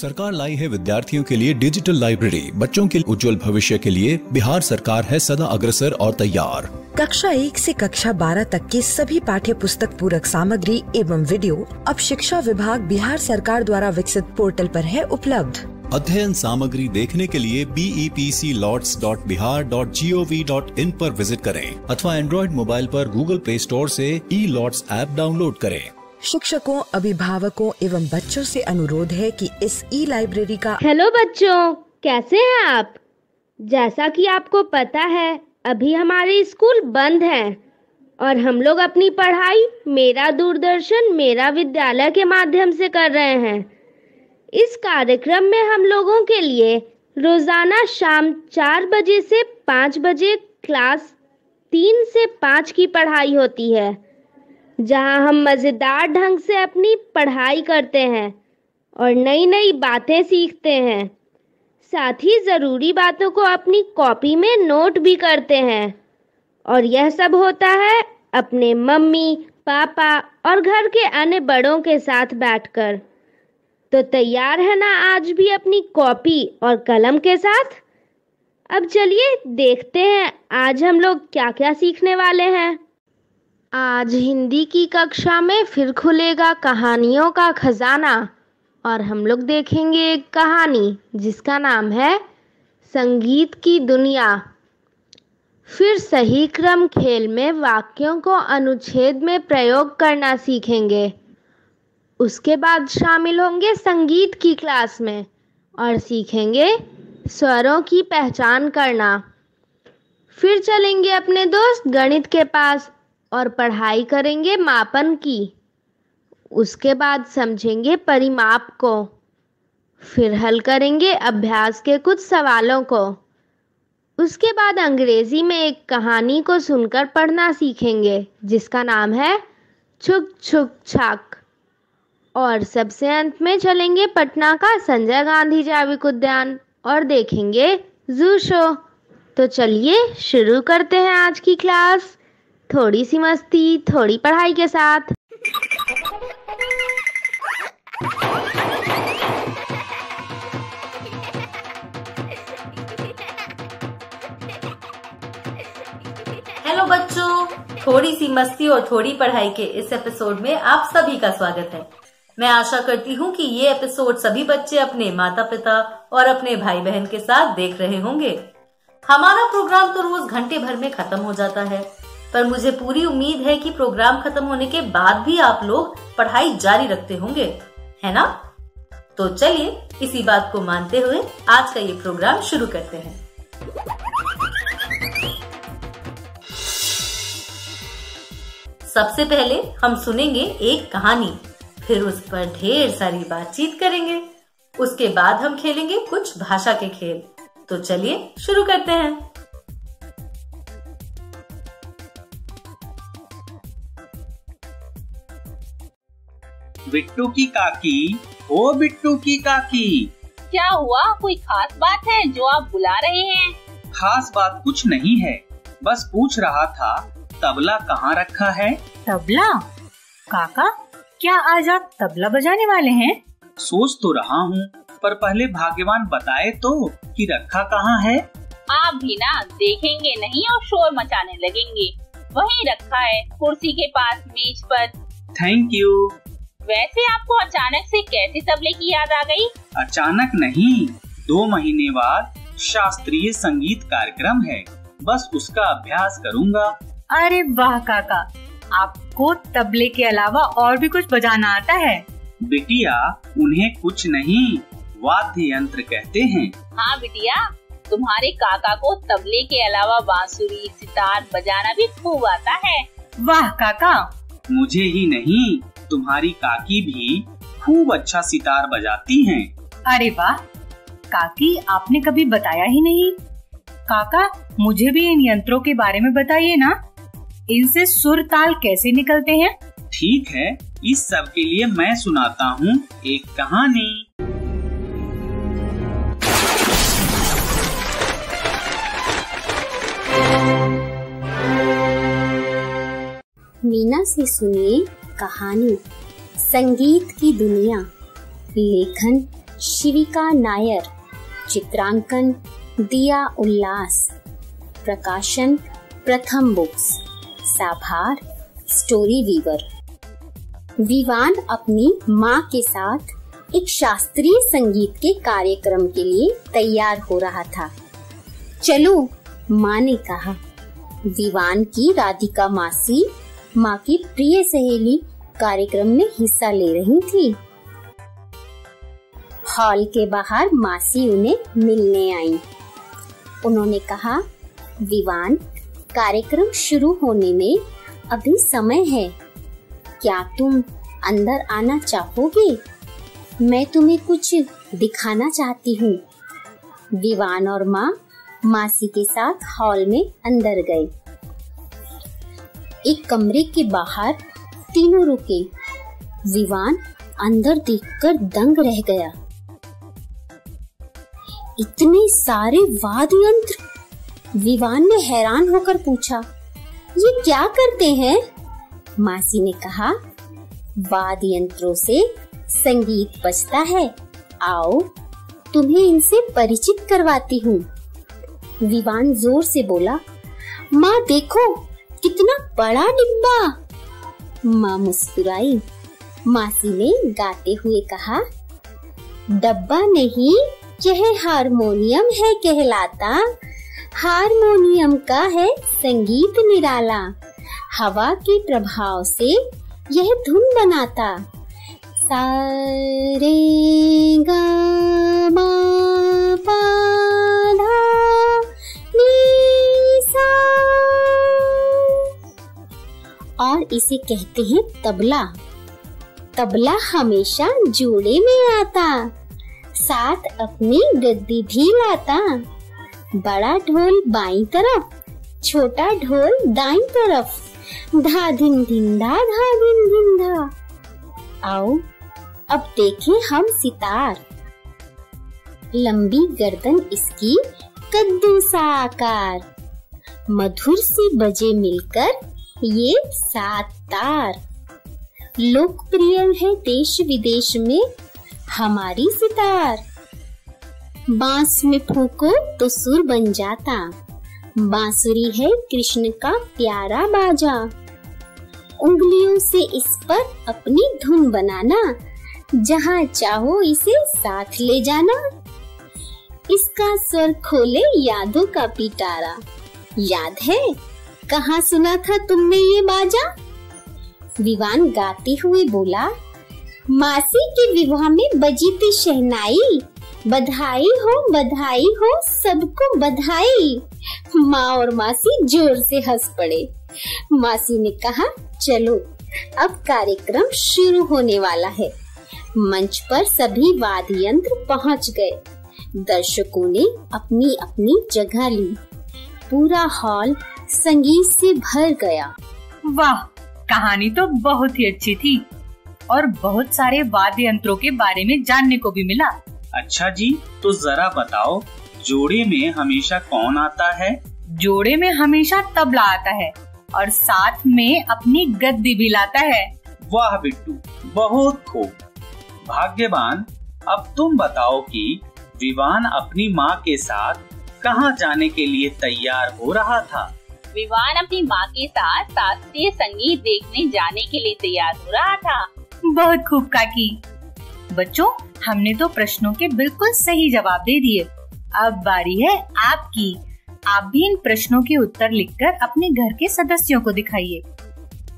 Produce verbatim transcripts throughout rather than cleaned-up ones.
सरकार लाई है विद्यार्थियों के लिए डिजिटल लाइब्रेरी। बच्चों के उज्जवल भविष्य के लिए बिहार सरकार है सदा अग्रसर और तैयार। कक्षा एक से कक्षा बारह तक की सभी पाठ्य पुस्तक पूरक सामग्री एवं वीडियो अब शिक्षा विभाग बिहार सरकार द्वारा विकसित पोर्टल पर है उपलब्ध। अध्ययन सामग्री देखने के लिए B E P C lots dot Bihar dot G O V dot in पर विजिट करें अथवा एंड्रॉइड मोबाइल पर गूगल प्ले स्टोर से ई लॉट्स ऐप डाउनलोड करें। शिक्षकों, अभिभावकों एवं बच्चों से अनुरोध है कि इस ई लाइब्रेरी का। हेलो बच्चों, कैसे हैं आप? जैसा कि आपको पता है, अभी हमारे स्कूल बंद हैं और हम लोग अपनी पढ़ाई मेरा दूरदर्शन मेरा विद्यालय के माध्यम से कर रहे हैं। इस कार्यक्रम में हम लोगों के लिए रोजाना शाम चार बजे से पाँच बजे क्लास तीन से पाँच की पढ़ाई होती है, जहां हम मज़ेदार ढंग से अपनी पढ़ाई करते हैं और नई नई बातें सीखते हैं। साथ ही ज़रूरी बातों को अपनी कॉपी में नोट भी करते हैं और यह सब होता है अपने मम्मी पापा और घर के अन्य बड़ों के साथ बैठकर। तो तैयार है ना आज भी अपनी कॉपी और कलम के साथ? अब चलिए देखते हैं आज हम लोग क्या क्या सीखने वाले हैं। आज हिंदी की कक्षा में फिर खुलेगा कहानियों का खजाना और हम लोग देखेंगे एक कहानी जिसका नाम है संगीत की दुनिया। फिर सही क्रम खेल में वाक्यों को अनुच्छेद में प्रयोग करना सीखेंगे। उसके बाद शामिल होंगे संगीत की क्लास में और सीखेंगे स्वरों की पहचान करना। फिर चलेंगे अपने दोस्त गणित के पास और पढ़ाई करेंगे मापन की। उसके बाद समझेंगे परिमाप को, फिर हल करेंगे अभ्यास के कुछ सवालों को। उसके बाद अंग्रेजी में एक कहानी को सुनकर पढ़ना सीखेंगे जिसका नाम है छुक छुक छाक। और सबसे अंत में चलेंगे पटना का संजय गांधी जैविक उद्यान और देखेंगे जू शो। तो चलिए शुरू करते हैं आज की क्लास, थोड़ी सी मस्ती थोड़ी पढ़ाई के साथ। हेलो बच्चों, थोड़ी सी मस्ती और थोड़ी पढ़ाई के इस एपिसोड में आप सभी का स्वागत है। मैं आशा करती हूँ कि ये एपिसोड सभी बच्चे अपने माता पिता और अपने भाई बहन के साथ देख रहे होंगे। हमारा प्रोग्राम तो रोज घंटे भर में खत्म हो जाता है, पर मुझे पूरी उम्मीद है कि प्रोग्राम खत्म होने के बाद भी आप लोग पढ़ाई जारी रखते होंगे, है ना? तो चलिए इसी बात को मानते हुए आज का ये प्रोग्राम शुरू करते हैं। सबसे पहले हम सुनेंगे एक कहानी, फिर उस पर ढेर सारी बातचीत करेंगे। उसके बाद हम खेलेंगे कुछ भाषा के खेल। तो चलिए शुरू करते हैं। बिट्टू की काकी, ओ बिट्टू की काकी, क्या हुआ? कोई खास बात है जो आप बुला रहे हैं? खास बात कुछ नहीं है, बस पूछ रहा था तबला कहाँ रखा है। तबला? काका, क्या आज आप तबला बजाने वाले हैं? सोच तो रहा हूँ, पर पहले भाग्यवान बताए तो कि रखा कहाँ है। आप भी ना, देखेंगे नहीं और शोर मचाने लगेंगे। वहीं रखा है, कुर्सी के पास मेज पर। Thank you. वैसे आपको अचानक से कैसे तबले की याद आ गई? अचानक नहीं, दो महीने बाद शास्त्रीय संगीत कार्यक्रम है, बस उसका अभ्यास करूंगा। अरे वाह काका, आपको तबले के अलावा और भी कुछ बजाना आता है? बिटिया, उन्हें कुछ नहीं, वाद्य यंत्र कहते हैं। हाँ बिटिया, तुम्हारे काका को तबले के अलावा बांसुरी, सितार बजाना भी खूब आता है। वाह काका, मुझे ही नहीं, तुम्हारी काकी भी खूब अच्छा सितार बजाती हैं। अरे वाह काकी, आपने कभी बताया ही नहीं। काका, मुझे भी इन यंत्रों के बारे में बताइए ना, इनसे सुर ताल कैसे निकलते हैं? ठीक है, इस सब के लिए मैं सुनाता हूँ एक कहानी। मीना से सुनिए कहानी संगीत की दुनिया, लेखन शिविका नायर, चित्रांकन दिया उल्लास, प्रकाशन प्रथम बुक्स, साभार स्टोरी वीवर। विवान अपनी माँ के साथ एक शास्त्रीय संगीत के कार्यक्रम के लिए तैयार हो रहा था। चलो, माँ ने कहा। विवान की राधिका मासी, माँ की प्रिय सहेली, कार्यक्रम में हिस्सा ले रही थी। हॉल के बाहर मासी उन्हें मिलने आई। उन्होंने कहा, विवान, कार्यक्रम शुरू होने में अभी समय है, क्या तुम अंदर आना चाहोगे? मैं तुम्हें कुछ दिखाना चाहती हूँ। विवान और माँ मासी के साथ हॉल में अंदर गए। एक कमरे के बाहर तीनों रुके। विवान अंदर देखकर दंग रह गया। इतने सारे वाद्य यंत्र! विवान ने हैरान होकर पूछा, ये क्या करते हैं? मासी ने कहा, वाद्य यंत्रों से संगीत बजता है, आओ तुम्हें इनसे परिचित करवाती हूँ। विवान जोर से बोला, माँ देखो कितना बड़ा डिब्बा। माँ मुस्कुराई। मासी ने गाते हुए कहा, डब्बा नहीं, यह हारमोनियम है कहलाता, हारमोनियम का है संगीत निराला, हवा के प्रभाव से यह धुन बनाता, सा रे गा मा पा धा नी सा। और इसे कहते हैं तबला। तबला हमेशा जोड़े में आता, साथ अपनी गद्दी भी लाता। बड़ा ढोल बाईं तरफ, छोटा ढोल दाईं तरफ, धा धिन धिन धा धा धिन धिन धा। आओ अब देखें हम सितार। लंबी गर्दन इसकी, कद्दू सा आकार, मधुर से बजे मिलकर ये सात तार। लोकप्रिय है देश विदेश में हमारी सितार। बांस में फूको तो सुर बन जाता, बांसुरी है कृष्ण का प्यारा बाजा, उंगलियों से इस पर अपनी धुन बनाना, जहाँ चाहो इसे साथ ले जाना। इसका स्वर खोले यादों का पिटारा, याद है कहाँ सुना था तुमने ये बाजा? विवान गाते हुए बोला, मासी के विवाह में बजी थी शहनाई, बधाई हो बधाई हो सबको बधाई। माँ और मासी जोर से हंस पड़े। मासी ने कहा, चलो अब कार्यक्रम शुरू होने वाला है। मंच पर सभी वाद्य यंत्र पहुँच गए। दर्शकों ने अपनी अपनी जगह ली। पूरा हॉल संगीत से भर गया। वाह, कहानी तो बहुत ही अच्छी थी और बहुत सारे वाद्य यंत्रों के बारे में जानने को भी मिला। अच्छा जी, तो जरा बताओ, जोड़े में हमेशा कौन आता है? जोड़े में हमेशा तबला आता है और साथ में अपनी गद्दी भी लाता है। वाह बिट्टू, बहुत खूब, भाग्यवान। अब तुम बताओ कि विवान अपनी माँ के साथ कहाँ जाने के लिए तैयार हो रहा था? विवान अपनी माँ के साथ शास्त्रीय संगीत देखने जाने के लिए तैयार हो रहा था। बहुत खूब काकी। बच्चों, हमने तो प्रश्नों के बिल्कुल सही जवाब दे दिए। अब बारी है आपकी। आप भी इन प्रश्नों के उत्तर लिखकर अपने घर के सदस्यों को दिखाइए।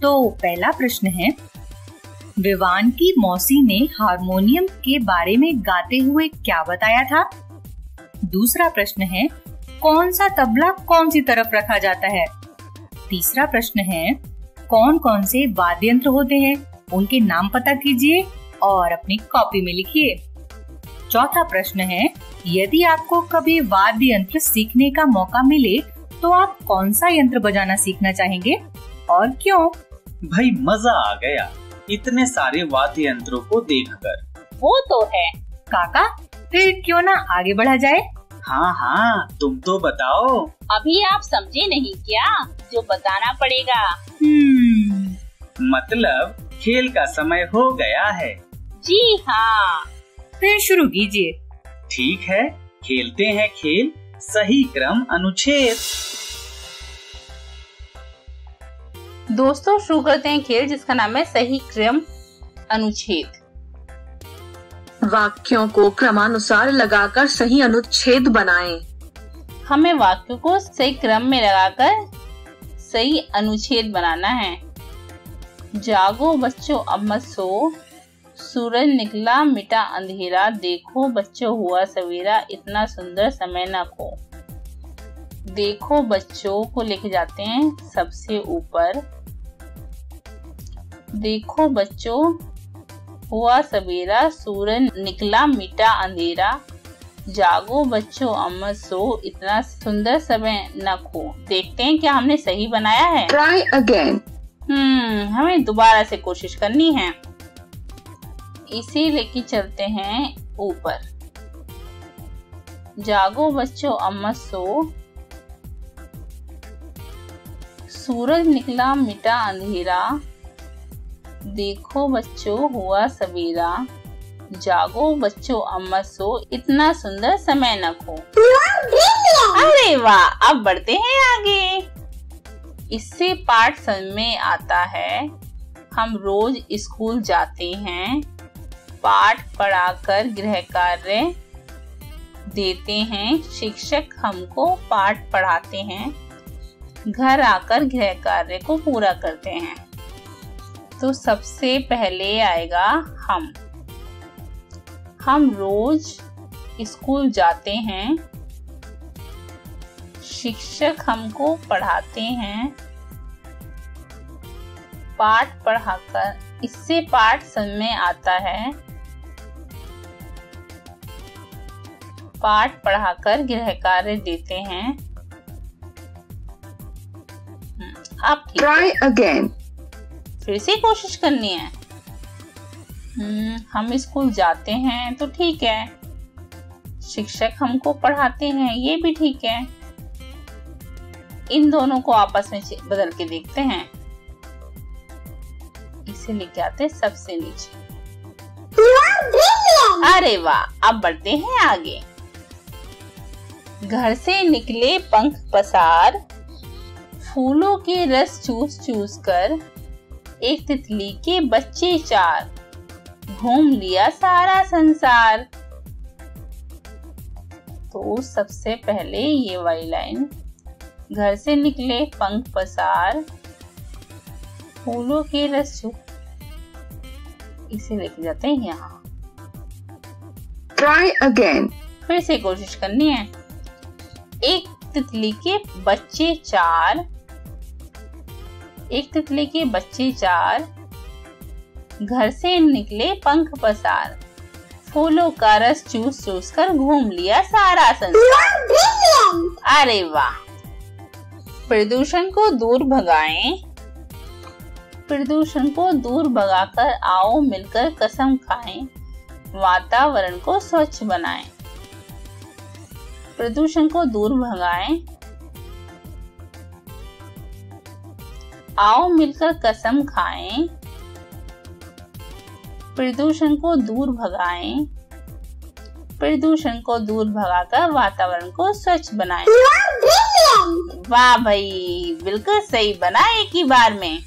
तो पहला प्रश्न है, विवान की मौसी ने हारमोनियम के बारे में गाते हुए क्या बताया था? दूसरा प्रश्न है, कौन सा तबला कौन सी तरफ रखा जाता है? तीसरा प्रश्न है, कौन कौन से वाद्य यंत्र होते हैं, उनके नाम पता कीजिए और अपनी कॉपी में लिखिए। चौथा प्रश्न है, यदि आपको कभी वाद्य यंत्र सीखने का मौका मिले तो आप कौन सा यंत्र बजाना सीखना चाहेंगे और क्यों? भाई मजा आ गया इतने सारे वाद्य यंत्रों को देखकर। वो तो है काका, फिर क्यों ना आगे बढ़ा जाए। हाँ हाँ, तुम तो बताओ। अभी आप समझे नहीं क्या? जो बताना पड़ेगा। मतलब खेल का समय हो गया है। जी हाँ। फिर शुरू कीजिए। ठीक है, खेलते हैं खेल। सही क्रम अनुच्छेद। दोस्तों शुरू करते हैं खेल जिसका नाम है सही क्रम अनुच्छेद। वाक्यों को क्रमानुसार लगाकर सही अनुच्छेद बनाएं। हमें वाक्यों को सही क्रम में लगाकर सही अनुच्छेद बनाना है। जागो बच्चों अब मत सो, सूरज निकला मिटा अंधेरा, देखो बच्चों हुआ सवेरा, इतना सुंदर समय ना खो। देखो बच्चों को लेके जाते हैं सबसे ऊपर, देखो बच्चों हुआ सवेरा, सूरज निकला मिटा अंधेरा, जागो बच्चों अमर सो, इतना सुंदर समय न खो। देखते हैं क्या हमने सही बनाया है। Try again. हम्म हमें दोबारा से कोशिश करनी है। इसे लेके चलते हैं ऊपर, जागो बच्चों अमर सो, सूरज निकला मिटा अंधेरा, देखो बच्चों हुआ सवेरा, जागो बच्चों अम्मा सो, इतना सुंदर समय न खो। अरे वाह, अब बढ़ते हैं आगे। इससे पाठ समझ में आता है। हम रोज स्कूल जाते हैं, पाठ पढ़ाकर गृह कार्य देते हैं, शिक्षक हमको पाठ पढ़ाते हैं, घर आकर गृह कार्य को पूरा करते हैं। तो सबसे पहले आएगा हम। हम रोज स्कूल जाते हैं, शिक्षक हमको पढ़ाते हैं, पाठ पढ़ाकर। इससे पाठ समझ में आता है। पाठ पढ़ाकर गृह कार्य देते हैं। आप ट्राई अगेन, फिर से कोशिश करनी है। हम्म हम स्कूल जाते हैं तो ठीक है, शिक्षक हमको पढ़ाते हैं ये भी ठीक है। इन दोनों को आपस में बदल के देखते हैं। इसे लेके आते हैं सबसे नीचे। अरे वाह, अब बढ़ते हैं आगे। घर से निकले पंख पसार, फूलों के रस चूस चूस कर, एक तितली के बच्चे चार, घूम लिया सारा संसार। तो सबसे पहले ये वाली लाइन, घर से निकले पंख पसार, फूलों के रस चूस। इसे लेके जाते हैं यहाँ। ट्राई अगेन, फिर से कोशिश करनी है। एक तितली के बच्चे चार, एक तितली के बच्चे चार, घर से निकले पंख पसार, फूलों का रस चूस चूस कर, घूम लिया सारा संसार। अरे वाह। प्रदूषण को दूर भगाएं, प्रदूषण को दूर भगाकर आओ मिलकर कसम खाएं, वातावरण को स्वच्छ बनाएं। प्रदूषण को दूर भगाएं, आओ मिलकर कसम खाएं, प्रदूषण को दूर भगाएं, प्रदूषण को दूर भगाकर वातावरण को स्वच्छ बनाएं। वाह भाई, बिल्कुल सही बना एक ही बार में।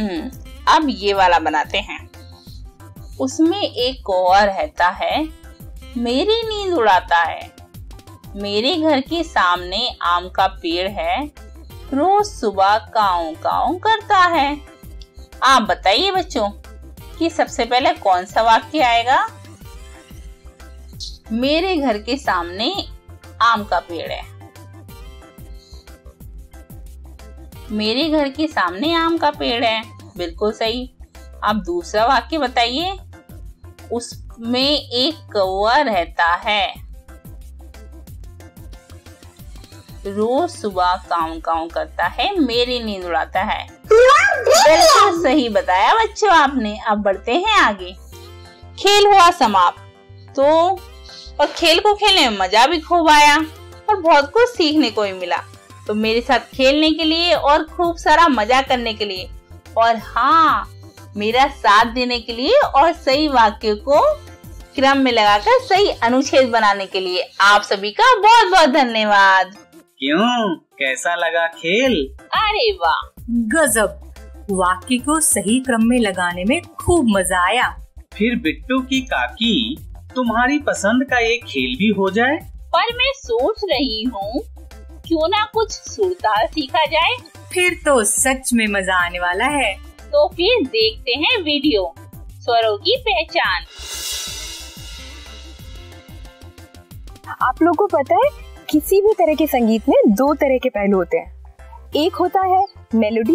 हम्म अब ये वाला बनाते हैं। उसमें एक कौवा रहता है, मेरी नींद उड़ाता है, मेरे घर के सामने आम का पेड़ है, रोज सुबह काऊ काऊ करता है। आप बताइए बच्चों कि सबसे पहले कौन सा वाक्य आएगा। मेरे घर के सामने आम का पेड़ है, मेरे घर के सामने आम का पेड़ है, बिल्कुल सही। अब दूसरा वाक्य बताइए। उसमें एक कौवा रहता है, रोज सुबह काऊ काऊ करता है, मेरी नींद उड़ाता है। बिल्कुल सही बताया बच्चों आपने। अब बढ़ते हैं आगे। खेल हुआ समाप्त। तो और खेल को खेलने में मजा भी खूब आया और बहुत कुछ सीखने को भी मिला। तो मेरे साथ खेलने के लिए और खूब सारा मजा करने के लिए और हाँ, मेरा साथ देने के लिए और सही वाक्य को क्रम में लगाकर सही अनुच्छेद बनाने के लिए आप सभी का बहुत बहुत धन्यवाद। क्यों, कैसा लगा खेल? अरे वाह, गजब! वाक्य को सही क्रम में लगाने में खूब मजा आया। फिर बिट्टू की काकी, तुम्हारी पसंद का ये खेल भी हो जाए। पर मैं सोच रही हूँ क्यों ना कुछ सुरताल सीखा जाए। फिर तो सच में मजा आने वाला है। तो फिर देखते हैं वीडियो स्वरों की पहचान। आप लोगों को पता है किसी भी तरह के संगीत में दो तरह के पहलू होते हैं। एक होता है मेलोडी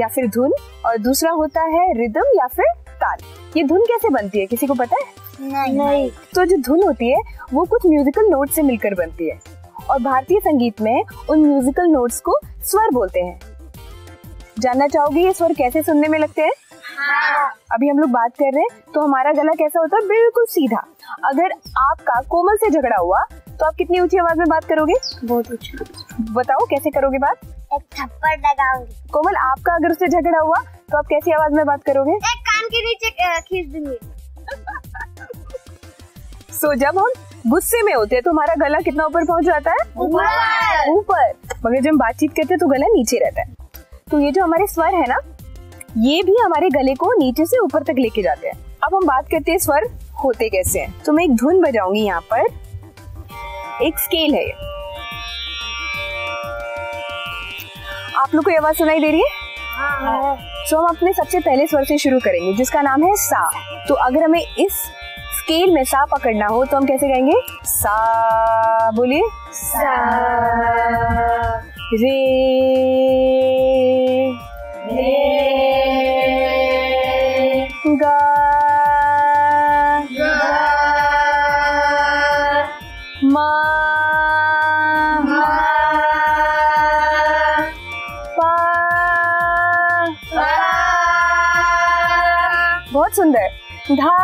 या फिर धुन और दूसरा होता है रिदम या फिर ताल। ये धुन कैसे बनती है, किसी को पता है? नहीं, नहीं। तो जो धुन होती है वो कुछ म्यूजिकल नोट से मिलकर बनती है और भारतीय संगीत में उन म्यूजिकल नोट्स को स्वर बोलते हैं। जानना चाहोगे ये स्वर कैसे सुनने में लगते हैं? हाँ। अभी हम लोग बात कर रहे हैं तो हमारा गला कैसा होता है? बिल्कुल सीधा। अगर आपका कोमल से झगड़ा हुआ तो आप कितनी ऊंची आवाज में बात करोगे? बहुत ऊंची। बताओ कैसे करोगे बात? एक थप्पड़ लगाऊंगी। कोमल, आपका अगर उससे झगड़ा हुआ तो आप कैसी आवाज में बात करोगे? एक कान के नीचे खींच दूंगी। सो so, जब हम गुस्से में होते हैं तो हमारा गला कितना ऊपर पहुंच जाता है? ऊपर। ऊपर। मगर जब हम बातचीत करते हैं तो गला नीचे रहता है। तो ये जो हमारे स्वर है ना, ये भी हमारे गले को नीचे से ऊपर तक लेके जाते हैं। अब हम बात करते हैं स्वर होते कैसे हैं। तो मैं एक धुन बजाऊंगी, यहाँ पर एक स्केल है। आप लोग को आवाज सुनाई दे रही है? हाँ। तो हम अपने सबसे पहले स्वर से शुरू करेंगे जिसका नाम है सा। तो अगर हमें इस स्केल में सा पकड़ना हो तो हम कैसे गाएंगे? सा, बोलिए। सा, रे, रे, गा, गा, मा, मा, पा, पा। बहुत सुंदर। धा,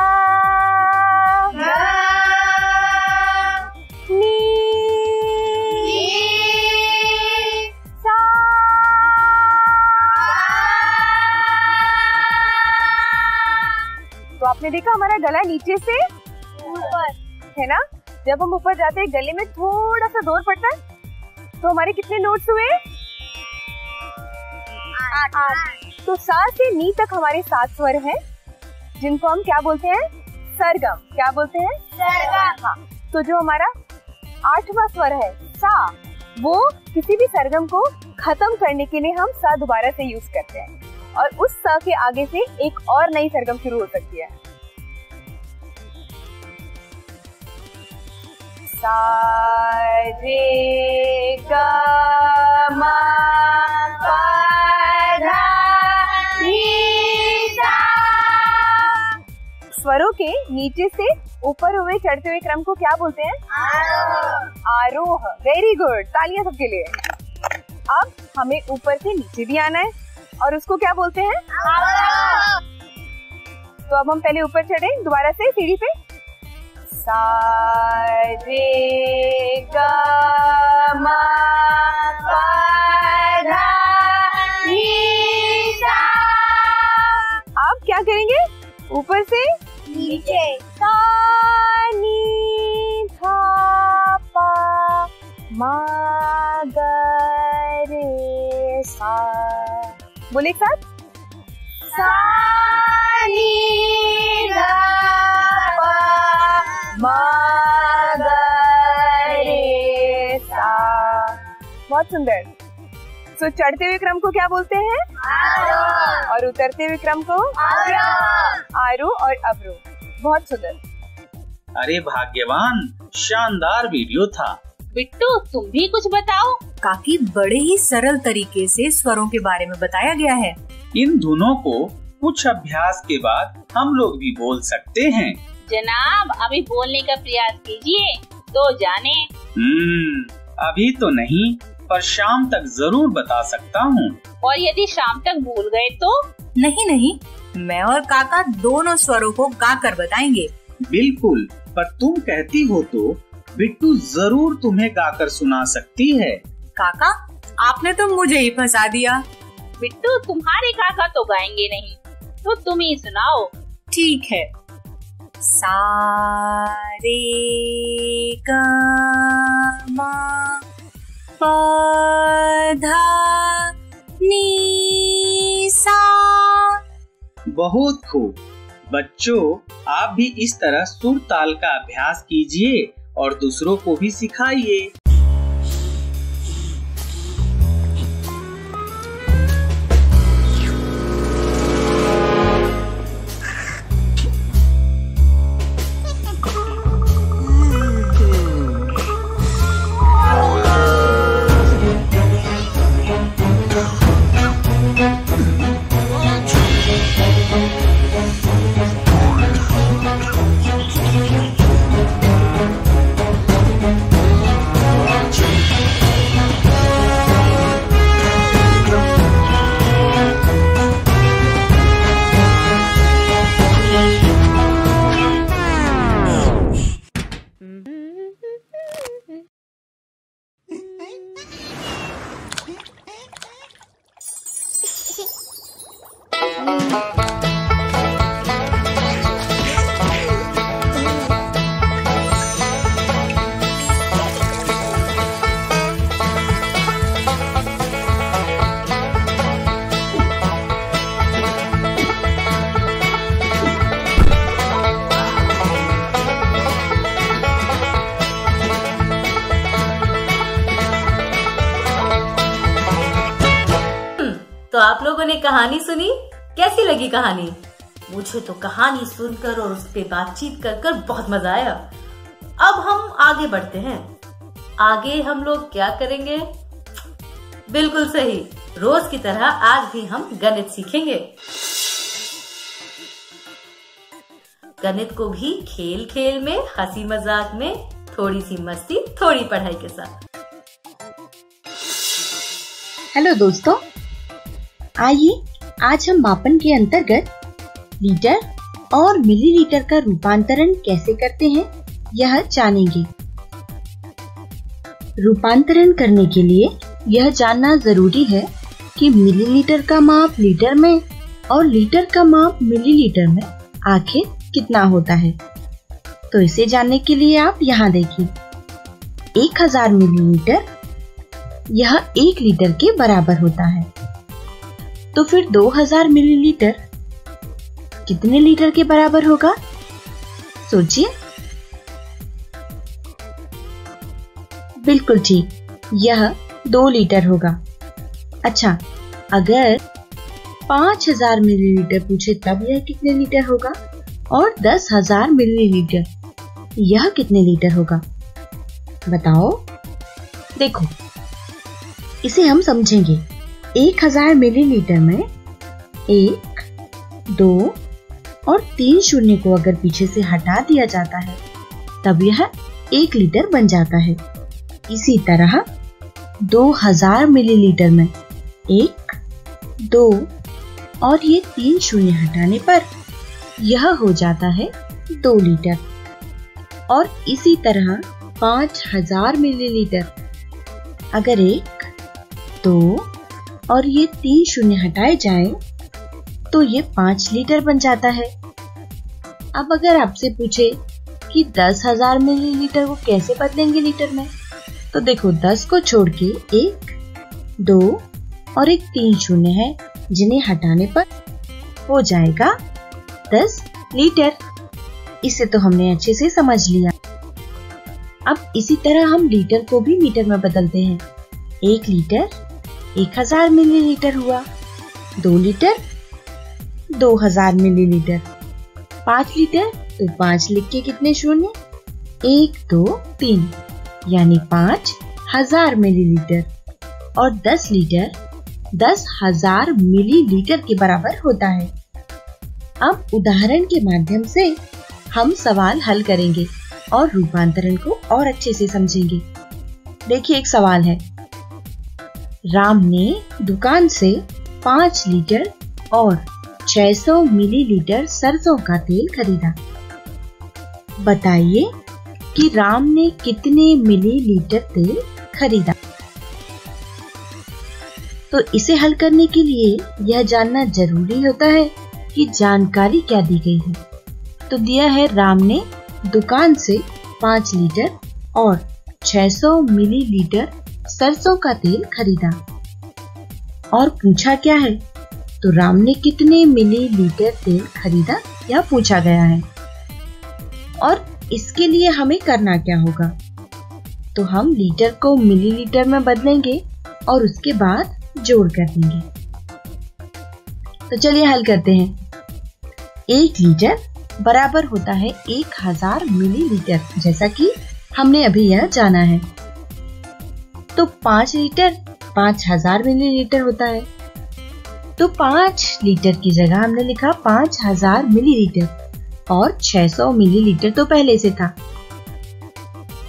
आपने देखा हमारा गला नीचे से ऊपर है ना। जब हम ऊपर जाते हैं गले में थोड़ा सा जोर पड़ता है तो हमारे कितने नोट्स हुए? आठ। तो सा से नी तक हमारे सात स्वर हैं, जिनको हम क्या बोलते हैं? सरगम। क्या बोलते हैं? सरगम। हाँ। तो जो हमारा आठवां स्वर है सा, वो किसी भी सरगम को खत्म करने के लिए हम सा दोबारा से यूज करते हैं और उस सा के आगे से एक और नई सरगम शुरू हो सकती है। सा, रे, गा, मा, पा, धा, नी, सा। स्वरों के नीचे से ऊपर हुए चढ़ते हुए क्रम को क्या बोलते हैं? आरोह। आरोह। वेरी गुड, तालियां सबके लिए। अब हमें ऊपर से नीचे भी आना है और उसको क्या बोलते हैं? आरोह। तो अब हम पहले ऊपर चढ़े, दोबारा से सीढ़ी पे। सा, रे, गा, मा, पा, धा, नी, सा। अब क्या करेंगे? ऊपर से नीचे। सा, नी, धा, पा, मा, गा, रे, सा। बोले एक साथ। सा, नी, धा, पा, मा, गा, रे, सा। बहुत सुंदर। तो चढ़ते हुए क्रम को क्या बोलते हैं? आरोह। और उतरते हुए क्रम को? आरोह। आरोह और अवरोह। बहुत सुंदर। अरे भाग्यवान, शानदार वीडियो था। बिट्टू, तुम भी कुछ बताओ। काकी, बड़े ही सरल तरीके से स्वरों के बारे में बताया गया है। इन धुनों को कुछ अभ्यास के बाद हम लोग भी बोल सकते हैं। जनाब, अभी बोलने का प्रयास कीजिए तो जाने। हम्म, अभी तो नहीं पर शाम तक जरूर बता सकता हूँ। और यदि शाम तक भूल गए तो? नहीं नहीं, मैं और काका दोनों स्वरों को गा कर बताएंगे। बिल्कुल, पर तुम कहती हो तो बिट्टू जरूर तुम्हें गाकर सुना सकती है। काका, आपने तो मुझे ही फंसा दिया। बिट्टू, तुम्हारे काका तो गाएंगे नहीं, तो तुम ही सुनाओ। ठीक है। सारे गामा पधा नी सा। बहुत खूब बच्चों, आप भी इस तरह सुर ताल का अभ्यास कीजिए और दूसरों को भी सिखाइए। तो आप लोगों ने कहानी सुनी, कैसी लगी कहानी? मुझे तो कहानी सुनकर और उस पे बातचीत कर कर बहुत मजा आया। अब हम आगे बढ़ते हैं। आगे हम लोग क्या करेंगे? बिल्कुल सही, रोज की तरह आज भी हम गणित सीखेंगे। गणित को भी खेल खेल में, हंसी मजाक में, थोड़ी सी मस्ती, थोड़ी पढ़ाई के साथ। हेलो दोस्तों, आइए आज हम मापन के अंतर्गत लीटर और मिलीलीटर का रूपांतरण कैसे करते हैं यह जानेंगे। रूपांतरण करने के लिए यह जानना जरूरी है कि मिलीलीटर का माप लीटर में और लीटर का माप मिलीलीटर में आखिर कितना होता है। तो इसे जानने के लिए आप यहाँ देखिए, एक हज़ार मिलीलीटर यह एक लीटर के बराबर होता है। तो फिर दो हज़ार मिलीलीटर कितने लीटर के बराबर होगा? सोचिए। बिल्कुल ठीक, यह दो लीटर होगा। अच्छा, अगर पाँच हज़ार मिलीलीटर पूछे तब यह कितने लीटर होगा? और दस हज़ार मिलीलीटर यह कितने लीटर होगा? बताओ। देखो, इसे हम समझेंगे। एक हज़ार मिलीलीटर में एक, दो और तीन शून्य को अगर पीछे से हटा दिया जाता है तब यह एक लीटर बन जाता है। इसी तरह दो हज़ार मिलीलीटर में एक, दो और ये तीन शून्य हटाने पर यह हो जाता है दो लीटर। और इसी तरह पाँच हज़ार मिलीलीटर अगर एक, दो और ये तीन शून्य हटाए जाएं तो ये पाँच लीटर बन जाता है। अब अगर आपसे पूछे कि दस हजार मिलीलीटर को कैसे बदलेंगे लीटर में, तो देखो दस को छोड़ के एक, दो और एक तीन शून्य है जिन्हें हटाने पर हो जाएगा दस लीटर। इसे तो हमने अच्छे से समझ लिया। अब इसी तरह हम लीटर को भी मीटर में बदलते हैं। एक लीटर एक हज़ार मिलीलीटर हुआ, दो लीटर दो हज़ार मिलीलीटर, पाँच लीटर तो पाँच लिख के कितने शून्य? एक, दो, तीन, यानी पाँच हजार मिलीलीटर। और दस लीटर दस हजार मिलीलीटर के बराबर होता है। अब उदाहरण के माध्यम से हम सवाल हल करेंगे और रूपांतरण को और अच्छे से समझेंगे। देखिए, एक सवाल है, राम ने दुकान से पाँच लीटर और छह सौ मिलीलीटर सरसों का तेल खरीदा। बताइए कि राम ने कितने मिलीलीटर तेल खरीदा। तो इसे हल करने के लिए यह जानना जरूरी होता है कि जानकारी क्या दी गई है। तो दिया है राम ने दुकान से पाँच लीटर और छह सौ मिलीलीटर सरसों का तेल खरीदा और पूछा क्या है, तो राम ने कितने मिलीलीटर तेल खरीदा यह पूछा गया है। और इसके लिए हमें करना क्या होगा, तो हम लीटर को मिलीलीटर में बदलेंगे और उसके बाद जोड़ कर देंगे। तो चलिए हल करते हैं। एक लीटर बराबर होता है एक हजार मिलीलीटर, जैसा कि हमने अभी यह जाना है। तो पाँच लीटर पाँच हजार मिलीलीटर होता है, तो पाँच लीटर की जगह हमने लिखा पाँच हजार मिलीलीटर और छह सौ मिलीलीटर तो पहले से था।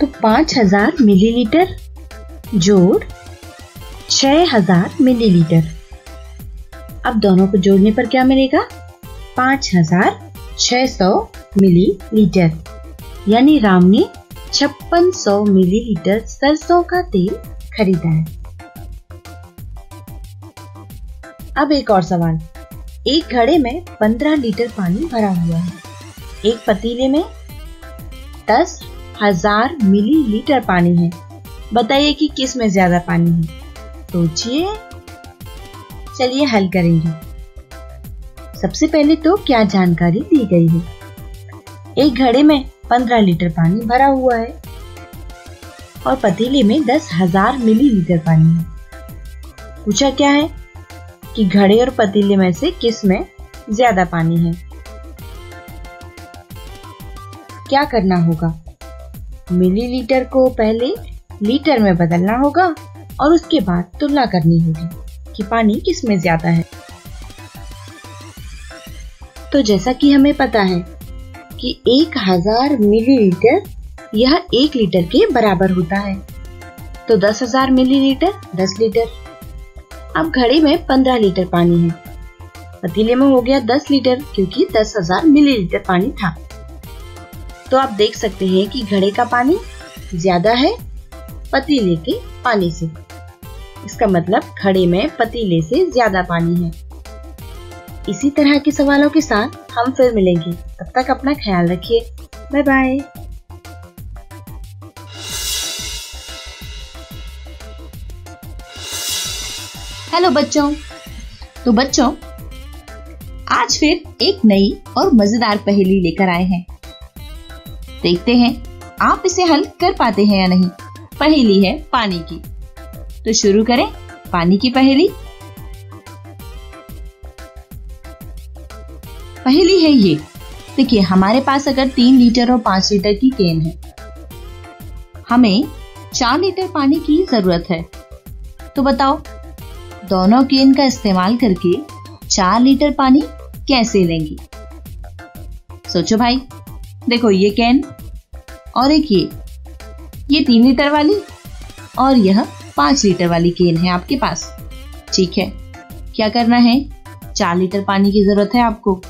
तो पाँच हजार मिलीलीटर जोड़ छह हजार मिलीलीटर, अब दोनों को जोड़ने पर क्या मिलेगा, पाँच हजार छह सौ मिलीलीटर। यानी राम ने छप्पन सौ मिलीलीटर सरसों का तेल खरीदा है। अब एक और सवाल। एक घड़े में पंद्रह लीटर पानी भरा हुआ है, एक पतीले में दस हजार मिलीलीटर पानी है। बताइए कि किस में ज्यादा पानी है, सोचिए। चलिए हल करेंगे। सबसे पहले तो क्या जानकारी दी गई है, एक घड़े में पंद्रह लीटर पानी भरा हुआ है और पतीले में दस हजार मिलीलीटर पानी है। पूछा क्या है कि घड़े और पतीले में से किस में ज्यादा पानी है। क्या करना होगा, मिलीलीटर को पहले लीटर में बदलना होगा और उसके बाद तुलना करनी होगी कि पानी किस में ज्यादा है। तो जैसा कि हमें पता है कि एक हजार मिलीलीटर यह एक लीटर के बराबर होता है, तो दस हजार मिलीलीटर दस लीटर। अब घड़े में पंद्रह लीटर पानी है, पतीले में हो गया दस लीटर क्योंकि दस हजार मिलीलीटर पानी था। तो आप देख सकते हैं कि घड़े का पानी ज्यादा है पतीले के पानी से। इसका मतलब घड़े में पतीले से ज्यादा पानी है। इसी तरह के सवालों के साथ हम फिर मिलेंगे। तब तक अपना ख्याल रखिए। Bye bye. हेलो बच्चों। तो बच्चों, आज फिर एक नई और मजेदार पहेली लेकर आए हैं। देखते हैं आप इसे हल कर पाते हैं या नहीं। पहेली है पानी की, तो शुरू करें पानी की पहेली। पहेली है ये। देखिए, हमारे पास अगर तीन लीटर और पांच लीटर की केन है, हमें चार लीटर पानी की जरूरत है। तो बताओ, दोनों केन का इस्तेमाल करके चार लीटर पानी कैसे लेंगे। सोचो भाई। देखो, ये कैन और एक ये ये तीन लीटर वाली और यह पांच लीटर वाली केन है आपके पास। ठीक है, क्या करना है, चार लीटर पानी की जरूरत है आपको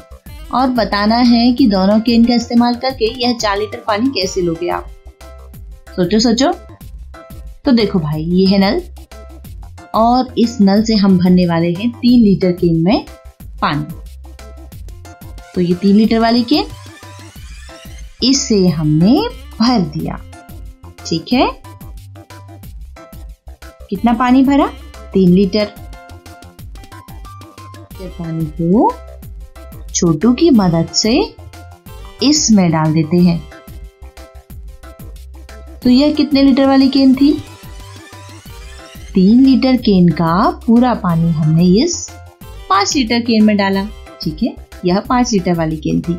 और बताना है कि दोनों केन का इस्तेमाल करके यह चार लीटर पानी कैसे लोगे आप। सोचो सोचो। तो देखो भाई, ये है नल और इस नल से हम भरने वाले हैं तीन लीटर केन में पानी। तो ये तीन लीटर वाली केन, इसे हमने भर दिया। ठीक है, कितना पानी भरा, तीन लीटर। पानी को छोटू की मदद से इसमें डाल देते हैं। तो यह कितने लीटर वाली केन थी, तीन लीटर केन का पूरा पानी हमने इस पांच लीटर केन में डाला। ठीक है, यह पांच लीटर वाली केन थी।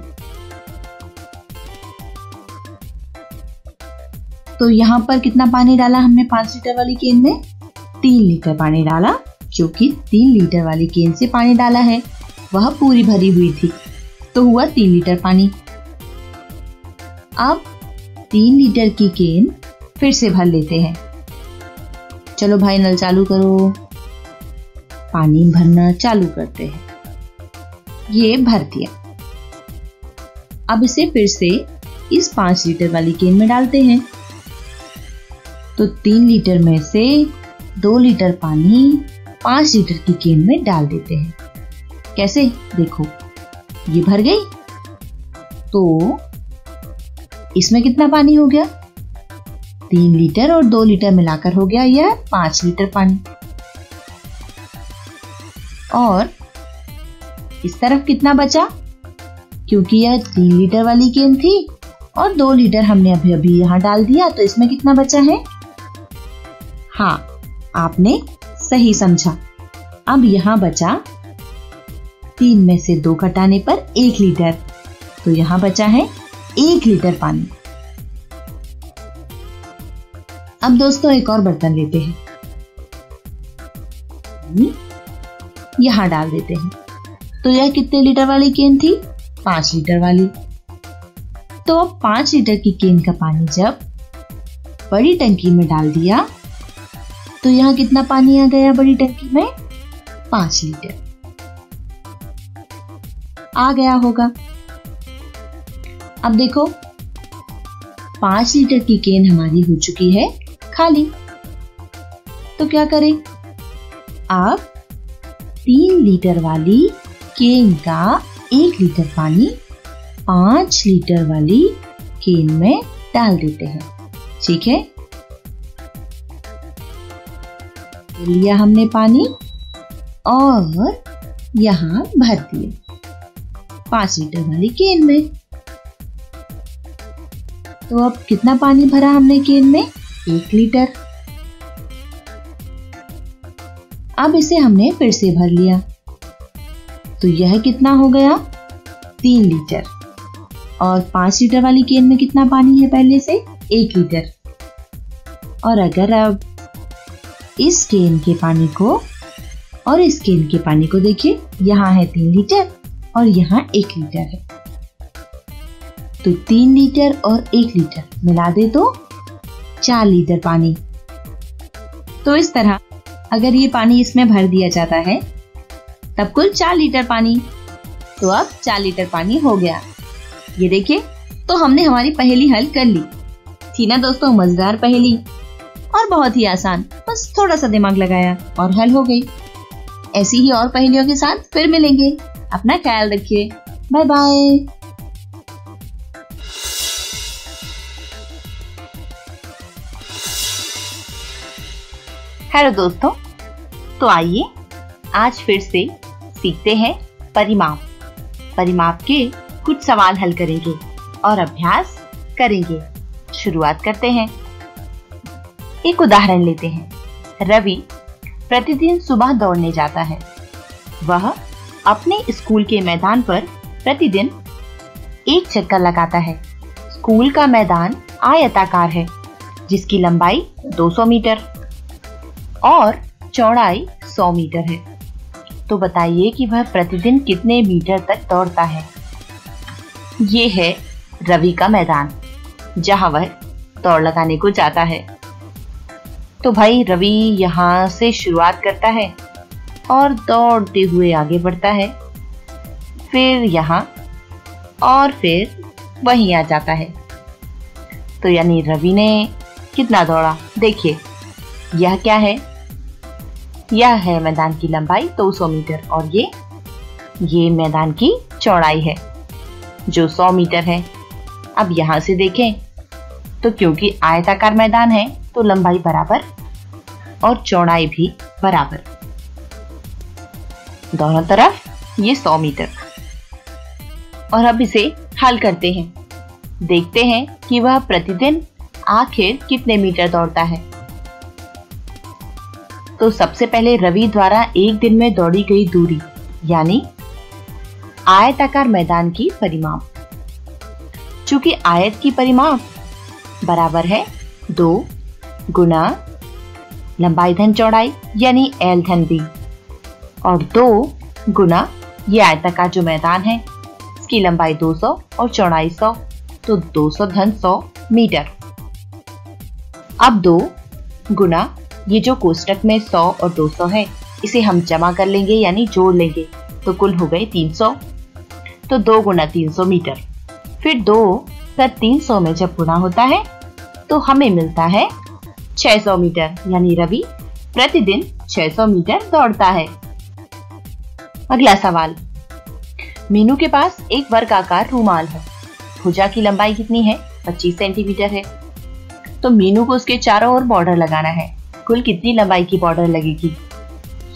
तो यहाँ पर कितना पानी डाला हमने पांच लीटर वाली केन में, तीन लीटर पानी डाला, जो कि तीन लीटर वाली केन से पानी डाला है वह पूरी भरी हुई थी, तो हुआ तीन लीटर पानी। अब तीन लीटर की केन फिर से भर लेते हैं। चलो भाई, नल चालू करो, पानी भरना चालू करते हैं। ये भर दिया। अब इसे फिर से इस पांच लीटर वाली केन में डालते हैं। तो तीन लीटर में से दो लीटर पानी पांच लीटर की केन में डाल देते हैं। कैसे, देखो, ये भर गई। तो इसमें कितना पानी हो गया, तीन लीटर और दो लीटर मिलाकर हो गया यह पांच लीटर पानी। और इस तरफ कितना बचा, क्योंकि यह तीन लीटर वाली केन थी और दो लीटर हमने अभी अभी यहाँ डाल दिया, तो इसमें कितना बचा है। हाँ, आपने सही समझा, अब यहाँ बचा तीन में से दो घटाने पर एक लीटर, तो यहाँ बचा है एक लीटर पानी। अब दोस्तों एक और बर्तन लेते हैं, यहाँ डाल देते हैं, तो यह कितने लीटर वाली केन थी, पांच लीटर वाली। तो अब पांच लीटर की केन का पानी जब बड़ी टंकी में डाल दिया तो यहाँ कितना पानी आ गया बड़ी टंकी में, पांच लीटर आ गया होगा। अब देखो पांच लीटर की केन हमारी हो चुकी है खाली, तो क्या करें, आप तीन लीटर वाली केन का एक लीटर पानी पांच लीटर वाली केन में डाल देते हैं। ठीक है, लिया हमने पानी और यहाँ भर दिए पांच लीटर वाली केन में। तो अब कितना पानी भरा हमने केन में, एक लीटर। अब इसे हमने फिर से भर लिया, तो यह कितना हो गया, तीन लीटर। और पांच लीटर वाली केन में कितना पानी है पहले से, एक लीटर। और अगर अब इस केन के पानी को और इस केन के पानी को देखिए, यहाँ है तीन लीटर और यहाँ एक लीटर है, तो तीन लीटर और एक लीटर मिला दे तो चार लीटर पानी। तो इस तरह अगर ये पानी इसमें भर दिया जाता है तब कुल चार लीटर पानी, तो अब चार लीटर पानी हो गया। ये देखिए, तो हमने हमारी पहेली हल कर ली थी ना दोस्तों, मजेदार पहेली और बहुत ही आसान, बस थोड़ा सा दिमाग लगाया और हल हो गई। ऐसी ही और पहेलियों के साथ फिर मिलेंगे, अपना ख्याल रखिए, बाय बाय। हेलो दोस्तों, तो आइए आज फिर से सीखते हैं परिमाप। परिमाप के कुछ सवाल हल करेंगे और अभ्यास करेंगे। शुरुआत करते हैं, एक उदाहरण लेते हैं। रवि प्रतिदिन सुबह दौड़ने जाता है। वह अपने स्कूल के मैदान पर प्रतिदिन एक चक्कर लगाता है। स्कूल का मैदान आयताकार है जिसकी लंबाई दो सौ मीटर और चौड़ाई सौ मीटर है। तो बताइए कि वह प्रतिदिन कितने मीटर तक दौड़ता है। ये है रवि का मैदान जहां वह दौड़ लगाने को जाता है। तो भाई रवि यहां से शुरुआत करता है और दौड़ते हुए आगे बढ़ता है, फिर यहां और फिर वहीं आ जाता है। तो यानी रवि ने कितना दौड़ा, देखिए यह क्या है, यह है मैदान की लंबाई दो सौ मीटर और ये ये मैदान की चौड़ाई है जो सौ मीटर है। अब यहाँ से देखें तो क्योंकि आयताकार मैदान है तो लंबाई बराबर और चौड़ाई भी बराबर, दोनों तरफ ये सौ मीटर। और अब इसे हल करते हैं, देखते हैं कि वह प्रतिदिन आखिर कितने मीटर दौड़ता है। तो सबसे पहले रवि द्वारा एक दिन में दौड़ी गई दूरी यानी आयताकार मैदान की परिमाप, चूंकि आयत की परिमाप बराबर है दो गुना लंबाई धन चौड़ाई यानी एल धन बी, और दो गुना ये आयताकार जो मैदान है इसकी लंबाई दो सौ और चौड़ाई सौ, तो दो सौ धन सौ मीटर। अब दो गुना ये जो कोष्टक में सौ और दो सौ है इसे हम जमा कर लेंगे यानी जोड़ लेंगे, तो कुल हो गए तीन सौ। तो दो गुना तीन सौ मीटर, फिर दो का तीन सौ में जब गुना होता है तो हमें मिलता है छह सौ मीटर, यानी रवि प्रतिदिन छह सौ मीटर दौड़ता है। अगला सवाल, मीनू के पास एक वर्गाकार रूमाल है। भुजा की लंबाई कितनी है, पच्चीस सेंटीमीटर है। तो मीनू को उसके चारों ओर बॉर्डर लगाना है। कुल कितनी लंबाई की बॉर्डर लगेगी,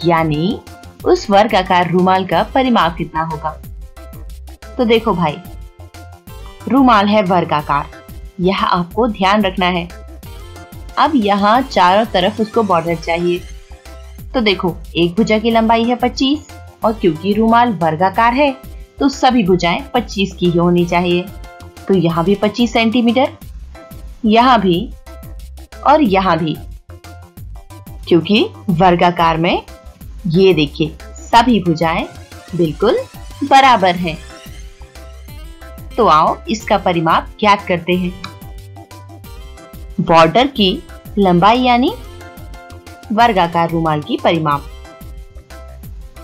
यानी उस वर्ग आकार रूमाल का परिमाप कितना होगा। तो देखो भाई, रूमाल है वर्ग आकार, यह आपको ध्यान रखना है। अब यहाँ चारों तरफ उसको बॉर्डर चाहिए। तो देखो, एक भुजा की लंबाई है पच्चीस और क्योंकि रूमाल वर्गाकार है तो सभी भुजाएं पच्चीस की ही होनी चाहिए। तो यहाँ भी पच्चीस सेंटीमीटर, यहाँ भी और यहाँ भी, क्योंकि वर्गाकार में ये देखिए सभी भुजाएं बिल्कुल बराबर हैं। तो आओ इसका परिमाप ज्ञात करते हैं। बॉर्डर की लंबाई यानी वर्गाकार रूमाल की परिमाप,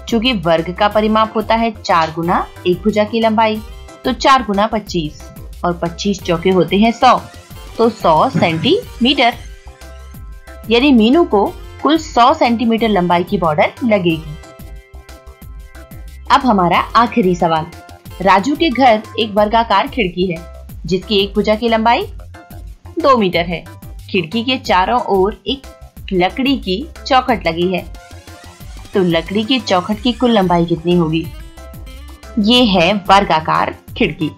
चूंकि वर्ग का परिमाप होता है चार गुना एक भुजा की लंबाई, तो चार गुना पच्चीस और पच्चीस चौके होते हैं सौ, तो सौ सेंटीमीटर। यानी मीनू को कुल सौ सेंटीमीटर लंबाई की बॉर्डर लगेगी। अब हमारा आखिरी सवाल। राजू के घर एक वर्गाकार खिड़की है जिसकी एक भुजा की लंबाई दो मीटर है। खिड़की के चारों ओर एक लकड़ी की चौखट लगी है। तो लकड़ी की चौखट की कुल लंबाई कितनी होगी, ये है वर्गाकार खिड़की।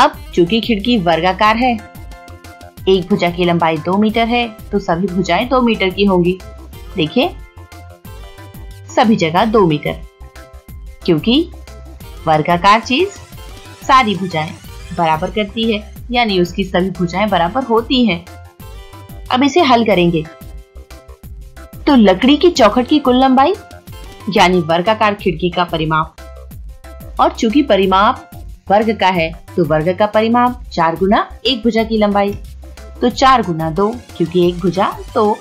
अब चूंकि खिड़की वर्गाकार है, एक भुजा की लंबाई दो मीटर है, तो सभी भुजाएं दो मीटर की होंगी। देखिए सभी जगह दो मीटर, क्योंकि वर्गाकार चीज सारी भुजाएं बराबर करती है, यानी उसकी सभी भुजाएं बराबर होती हैं। अब इसे हल करेंगे। तो लकड़ी की चौखट की कुल लंबाई यानी वर्गाकार खिड़की का परिमाप, और चूंकि परिमाप वर्ग का है तो वर्ग का परिमाप चार गुना एक भुजा की लंबाई, तो चार गुना दो, क्योंकि एक भुजा तो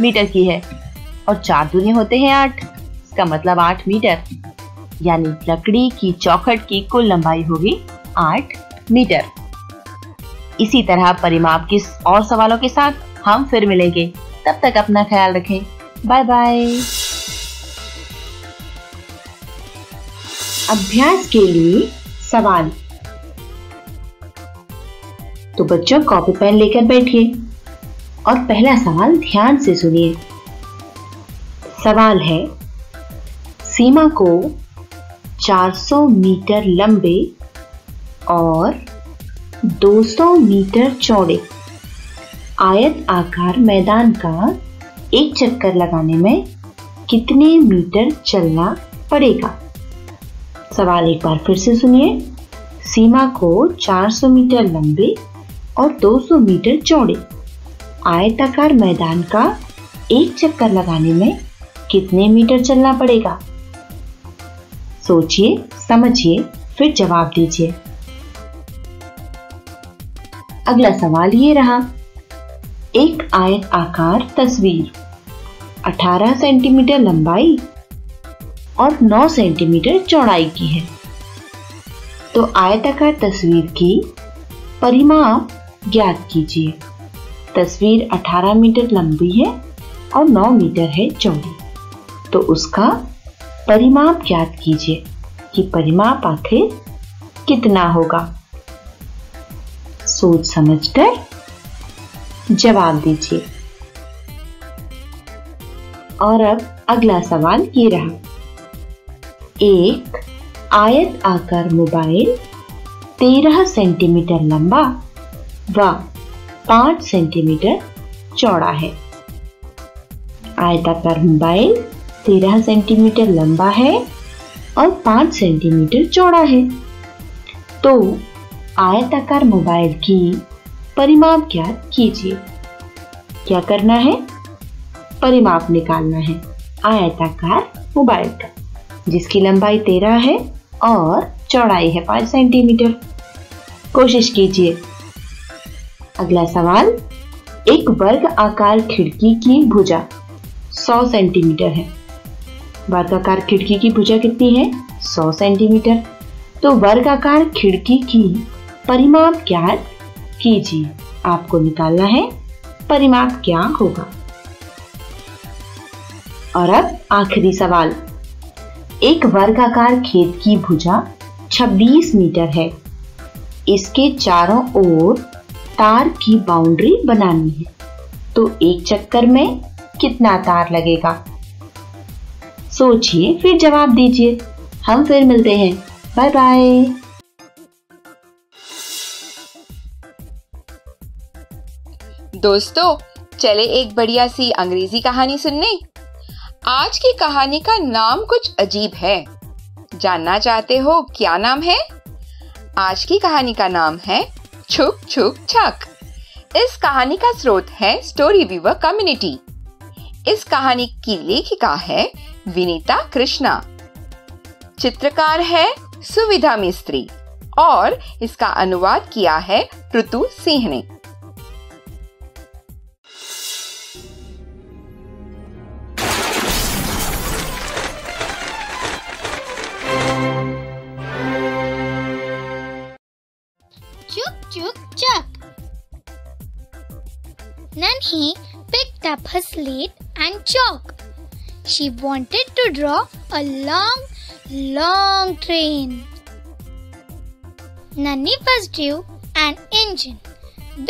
मीटर की है और चार दूनी होते हैं आठ, इसका मतलब आठ मीटर। यानी लकड़ी की चौखट की कुल लंबाई होगी आठ मीटर। इसी तरह परिमाप के और सवालों के साथ हम फिर मिलेंगे। तब तक अपना ख्याल रखें। Bye bye. अभ्यास के लिए सवाल। तो बच्चों, कॉपी पेन लेकर बैठिए और पहला सवाल ध्यान से सुनिए। सवाल है, सीमा को चार सौ मीटर लंबे और दो सौ मीटर चौड़े आयत आकार मैदान का एक चक्कर लगाने में कितने मीटर चलना पड़ेगा। सवाल एक बार फिर से सुनिए। सीमा को चार सौ मीटर लंबे और दो सौ मीटर चौड़े आयताकार मैदान का एक चक्कर लगाने में कितने मीटर चलना पड़ेगा। सोचिए, समझिए, फिर जवाब दीजिए। अगला सवाल ये रहा। एक आयत आकार तस्वीर अठारह सेंटीमीटर लंबाई और नौ सेंटीमीटर चौड़ाई की है। तो आयताकार तस्वीर की परिमाप ज्ञात कीजिए। तस्वीर अठारह मीटर लंबी है और नौ मीटर है चौड़ी, तो उसका परिमाप ज्ञात कीजिए कि परिमाप आखिर कितना होगा। सोच समझकर जवाब दीजिए। और अब अगला सवाल ये रहा। एक आयत आकार मोबाइल तेरह सेंटीमीटर लंबा व पाँच सेंटीमीटर चौड़ा है। आयताकार मोबाइल तेरह सेंटीमीटर लंबा है और पाँच सेंटीमीटर चौड़ा है। तो आयताकार मोबाइल की परिमाप ज्ञात कीजिए। क्या करना है, परिमाप निकालना है आयताकार मोबाइल का, जिसकी लंबाई तेरह है और चौड़ाई है पाँच सेंटीमीटर। कोशिश कीजिए। अगला सवाल। एक वर्ग आकार खिड़की की भुजा सौ सेंटीमीटर है। वर्गाकार खिड़की की भुजा कितनी है, सौ सेंटीमीटर। तो वर्गाकार खिड़की की परिमाप ज्ञात कीजिए। आपको निकालना है परिमाप क्या होगा। और अब आखिरी सवाल। एक वर्गाकार खेत की भुजा छब्बीस मीटर है इसके चारों ओर तार की बाउंड्री बनानी है। तो एक चक्कर में कितना तार लगेगा, सोचिए फिर जवाब दीजिए। हम फिर मिलते हैं, बाय बाय। दोस्तों चले एक बढ़िया सी अंग्रेजी कहानी सुनने। आज की कहानी का नाम कुछ अजीब है, जानना चाहते हो क्या नाम है? आज की कहानी का नाम है छुक छुक छक। इस कहानी का स्रोत है स्टोरी वीवर कम्युनिटी। इस कहानी की लेखिका है विनीता कृष्णा, चित्रकार है सुविधा मिस्त्री और इसका अनुवाद किया है ऋतु सिंह ने। He picked up her slate and chalk. She wanted to draw a long, long train. Nanny was due an engine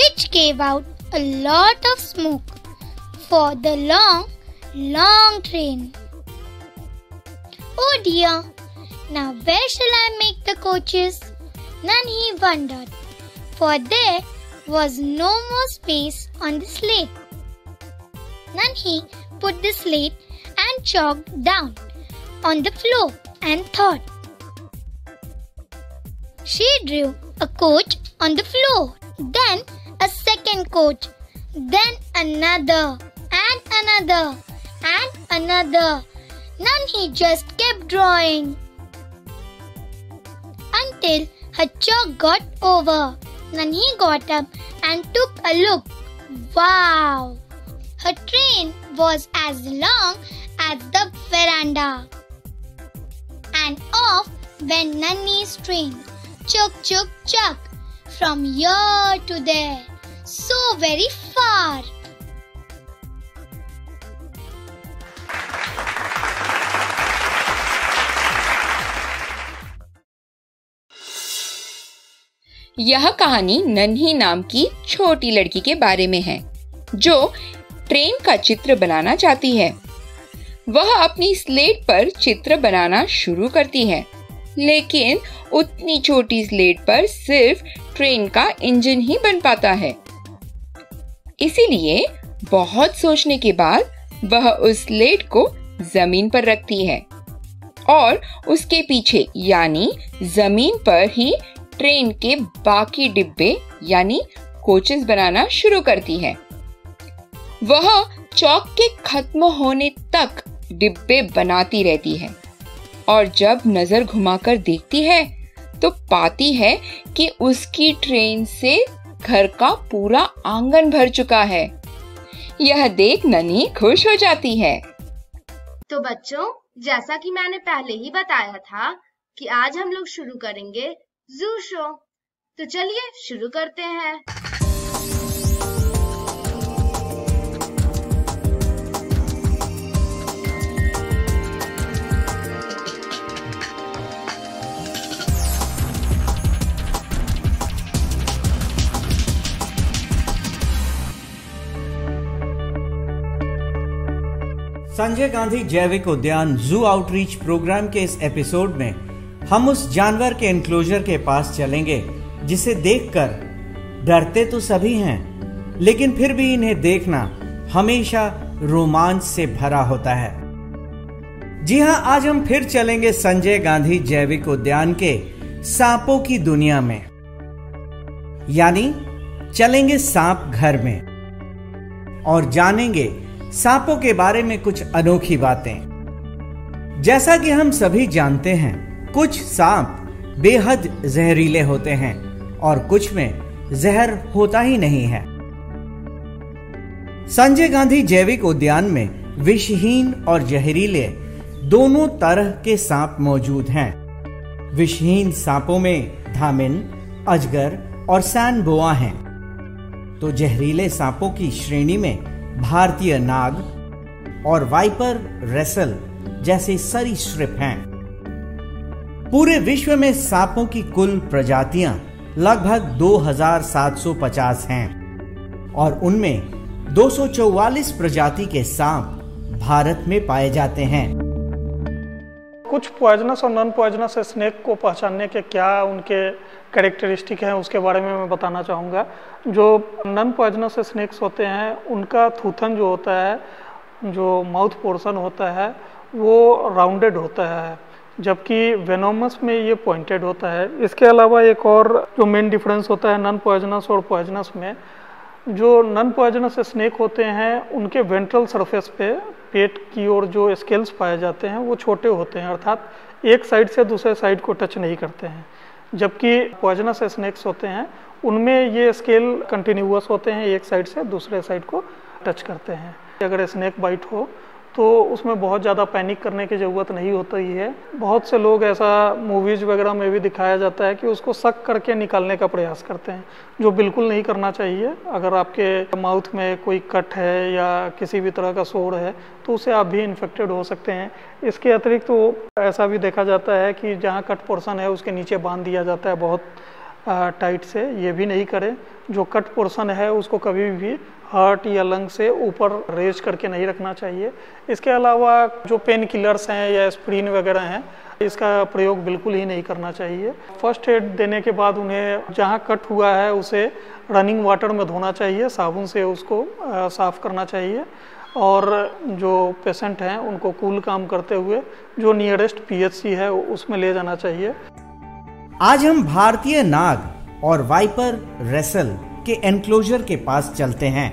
which gave out a lot of smoke for the long, long train. Oh dear, now where shall I make the coaches? Nanny wondered, for there was no more space on the slate. Nanhi put the slate and chalk down on the floor and thought. She drew a coach on the floor, then a second coach, then another and another and another. Nanhi just kept drawing until her chalk got over. Nanhi got up and took a look. Wow! Her train was as long as the veranda. And off went Nanni's train. Chuk chuk chuk. From here to there. So very far. यह कहानी नन्ही नाम की छोटी लड़की के बारे में है जो ट्रेन का चित्र बनाना चाहती है। वह अपनी स्लेट पर चित्र बनाना शुरू करती है, लेकिन उतनी छोटी स्लेट पर सिर्फ ट्रेन का इंजन ही बन पाता है। इसीलिए बहुत सोचने के बाद वह उस स्लेट को जमीन पर रखती है और उसके पीछे यानी जमीन पर ही ट्रेन के बाकी डिब्बे यानी कोचेस बनाना शुरू करती है। वह चौक के खत्म होने तक डिब्बे बनाती रहती है और जब नजर घुमाकर देखती है तो पाती है कि उसकी ट्रेन से घर का पूरा आंगन भर चुका है। यह देख नन्ही खुश हो जाती है। तो बच्चों, जैसा कि मैंने पहले ही बताया था कि आज हम लोग शुरू करेंगे ज़ू शो, तो चलिए शुरू करते हैं। संजय गांधी जैविक उद्यान जू आउटरीच प्रोग्राम के इस एपिसोड में हम उस जानवर के एनक्लोजर के पास चलेंगे जिसे देखकर डरते तो सभी हैं, लेकिन फिर भी इन्हें देखना हमेशा रोमांच से भरा होता है। जी हाँ, आज हम फिर चलेंगे संजय गांधी जैविक उद्यान के सांपों की दुनिया में, यानी चलेंगे सांप घर में और जानेंगे सांपों के बारे में कुछ अनोखी बातें। जैसा कि हम सभी जानते हैं, कुछ सांप बेहद जहरीले होते हैं और कुछ में जहर होता ही नहीं है। संजय गांधी जैविक उद्यान में विषहीन और जहरीले दोनों तरह के सांप मौजूद हैं। विषहीन सांपों में धामिन, अजगर और सैंड बोआ हैं, तो जहरीले सांपों की श्रेणी में भारतीय नाग और वाइपर रसेल जैसे सरीसृप हैं। पूरे विश्व में सांपों की कुल प्रजातियां लगभग दो हज़ार सात सौ पचास हैं और उनमें दो सौ चौवालीस प्रजाति के सांप भारत में पाए जाते हैं। कुछ पॉइजनस और नॉन पॉइजनस स्नेक को पहचानने के क्या उनके कैरेक्टरिस्टिक हैं उसके बारे में मैं बताना चाहूँगा। जो नॉन पॉइजनस स्नेक्स होते हैं उनका थूथन जो होता है, जो माउथ पोर्शन होता है वो राउंडेड होता है, जबकि वेनोमस में ये पॉइंटेड होता है। इसके अलावा एक और जो मेन डिफरेंस होता है नॉन पॉइजनस और पॉइजनस में, जो नॉन पॉइजनस स्नेक होते हैं उनके वेंट्रल सरफेस पे पेट की ओर जो स्केल्स पाए जाते हैं वो छोटे होते हैं, अर्थात एक साइड से दूसरे साइड को टच नहीं करते हैं, जबकि पॉइजनस स्नेक्स होते हैं उनमें ये स्केल कंटिन्यूअस होते हैं, एक साइड से दूसरे साइड को टच करते हैं। अगर स्नेक बाइट हो तो उसमें बहुत ज़्यादा पैनिक करने की ज़रूरत नहीं होती है। बहुत से लोग ऐसा मूवीज़ वगैरह में भी दिखाया जाता है कि उसको सक करके निकालने का प्रयास करते हैं, जो बिल्कुल नहीं करना चाहिए। अगर आपके माउथ में कोई कट है या किसी भी तरह का सोर है तो उससे आप भी इन्फेक्टेड हो सकते हैं। इसके अतिरिक्त तो ऐसा भी देखा जाता है कि जहाँ कट पोर्शन है उसके नीचे बांध दिया जाता है बहुत टाइट से, ये भी नहीं करें। जो कट पोर्शन है उसको कभी भी हार्ट या लंग से ऊपर रेज करके नहीं रखना चाहिए। इसके अलावा जो पेन किलर्स हैं या एस्प्रीन वगैरह हैं इसका प्रयोग बिल्कुल ही नहीं करना चाहिए। फर्स्ट एड देने के बाद उन्हें जहां कट हुआ है उसे रनिंग वाटर में धोना चाहिए, साबुन से उसको साफ़ करना चाहिए और जो पेशेंट हैं उनको कूल काम करते हुए जो नियरेस्ट पीएचसी है उसमें ले जाना चाहिए। आज हम भारतीय नाग और वाइपर रेसल के एनक्लोजर के पास चलते हैं।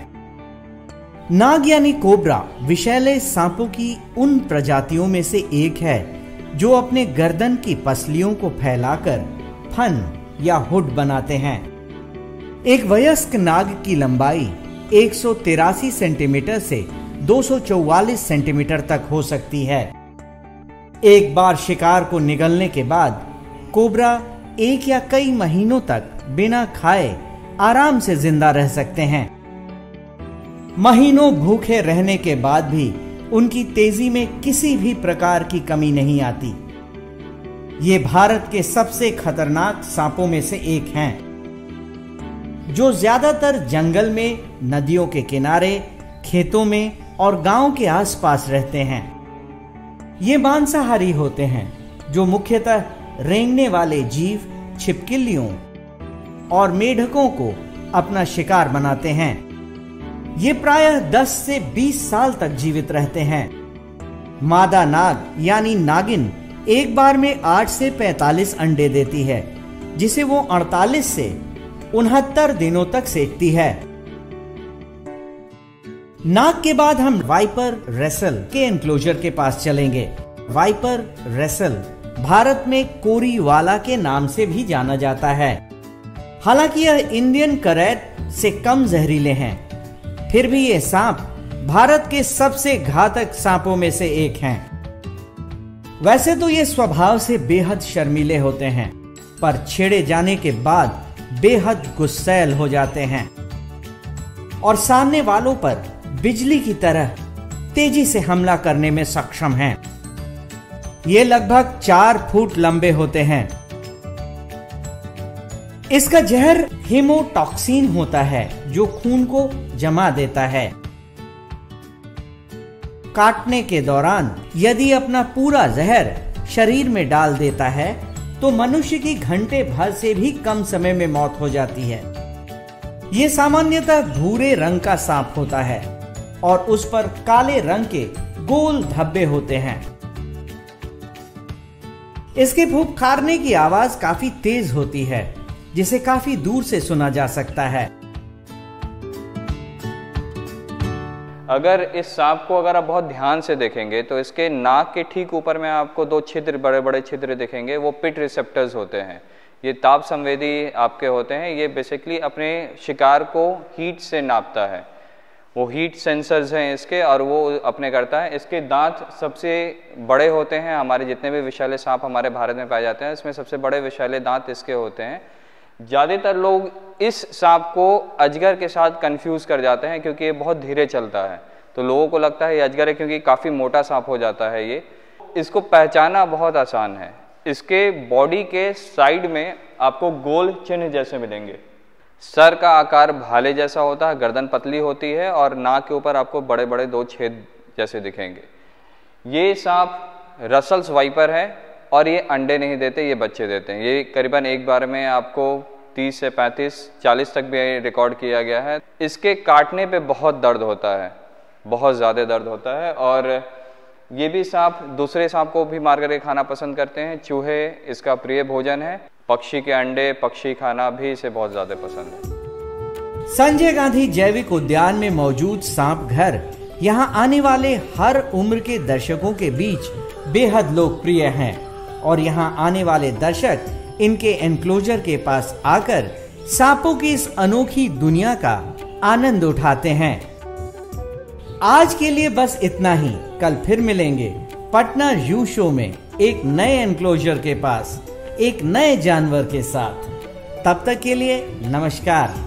नाग यानी कोबरा विषैले सांपों की उन प्रजातियों में से एक है जो अपने गर्दन की पसलियों को फैलाकर फन या हुड बनाते हैं। एक वयस्क नाग की लंबाई एक सौ तिरासी सेंटीमीटर से दो सौ चौवालीस सेंटीमीटर तक हो सकती है। एक बार शिकार को निगलने के बाद कोबरा एक या कई महीनों तक बिना खाए आराम से जिंदा रह सकते हैं। महीनों भूखे रहने के बाद भी उनकी तेजी में किसी भी प्रकार की कमी नहीं आती। ये भारत के सबसे खतरनाक सांपों में से एक हैं, जो ज्यादातर जंगल में, नदियों के किनारे, खेतों में और गांव के आसपास रहते हैं। ये मांसाहारी होते हैं जो मुख्यतः रेंगने वाले जीव, छिपकलियों और मेढकों को अपना शिकार बनाते हैं। ये प्रायः दस से बीस साल तक जीवित रहते हैं। मादा नाग यानी नागिन एक बार में आठ से पैंतालीस अंडे देती है, जिसे वो अड़तालीस से उनहत्तर दिनों तक सेकती है। नाग के बाद हम वाइपर रेसल के एनक्लोजर के पास चलेंगे। वाइपर रेसल भारत में कोरीवाला के नाम से भी जाना जाता है। हालांकि यह इंडियन करैट से कम जहरीले हैं, फिर भी ये सांप भारत के सबसे घातक सांपों में से एक हैं। वैसे तो ये स्वभाव से बेहद शर्मीले होते हैं, पर छेड़े जाने के बाद बेहद गुस्सैल हो जाते हैं और सामने वालों पर बिजली की तरह तेजी से हमला करने में सक्षम हैं। ये लगभग चार फुट लंबे होते हैं। इसका जहर हीमोटॉक्सिन होता है जो खून को जमा देता है। काटने के दौरान यदि अपना पूरा जहर शरीर में डाल देता है तो मनुष्य की घंटे भर से भी कम समय में मौत हो जाती है। यह सामान्यतः भूरे रंग का सांप होता है और उस पर काले रंग के गोल धब्बे होते हैं। इसके फुफकारने की आवाज काफी तेज होती है, जिसे काफी दूर से सुना जा सकता है। अगर इस सांप को अगर आप बहुत ध्यान से देखेंगे तो इसके नाक के ठीक ऊपर में आपको दो छिद्र, बड़े बड़े छिद्र दिखेंगे, वो पिट रिसेप्टर्स होते हैं। ये ताप संवेदी आपके होते हैं। ये बेसिकली अपने शिकार को हीट से नापता है, वो हीट सेंसर्स हैं इसके, और वो अपने करता है। इसके दांत सबसे बड़े होते हैं। हमारे जितने भी विषैले सांप हमारे भारत में पाए जाते हैं इसमें सबसे बड़े विषैले दांत इसके होते हैं। ज़्यादातर लोग इस सांप को अजगर के साथ कंफ्यूज कर जाते हैं क्योंकि ये बहुत धीरे चलता है, तो लोगों को लगता है ये अजगर है क्योंकि काफ़ी मोटा सांप हो जाता है। ये इसको पहचाना बहुत आसान है। इसके बॉडी के साइड में आपको गोल चिन्ह जैसे मिलेंगे। सर का आकार भाले जैसा होता है, गर्दन पतली होती है और नाक के ऊपर आपको बड़े बड़े दो छेद जैसे दिखेंगे। ये सांप रसल्स वाइपर है और ये अंडे नहीं देते, ये बच्चे देते हैं। ये करीबन एक बार में आपको तीस से पैंतीस चालीस तक भी रिकॉर्ड किया गया है। इसके काटने पे बहुत दर्द होता है, बहुत ज़्यादा दर्द होता है। और ये भी सांप दूसरे सांप को भी मार करके खाना पसंद करते हैं। चूहे इसका प्रिय भोजन है, पक्षी के अंडे, पक्षी खाना भी इसे बहुत ज़्यादा पसंद है। संजय गांधी जैविक उद्यान में मौजूद सांप घर यहाँ आने वाले हर उम्र के दर्शकों के बीच बेहद लोकप्रिय हैं और यहाँ आने वाले दर्शक इनके एनक्लोजर के पास आकर सांपों की इस अनोखी दुनिया का आनंद उठाते हैं। आज के लिए बस इतना ही। कल फिर मिलेंगे पटना यू शो में एक नए एनक्लोजर के पास एक नए जानवर के साथ। तब तक के लिए नमस्कार।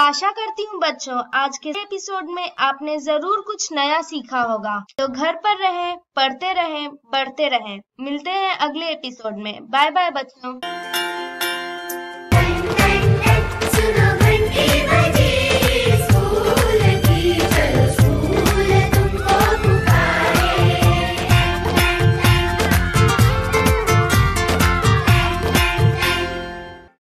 आशा करती हूँ बच्चों आज के एपिसोड में आपने जरूर कुछ नया सीखा होगा। तो घर पर रहें, पढ़ते रहें, बढ़ते रहें। मिलते हैं अगले एपिसोड में। बाय बाय बच्चों।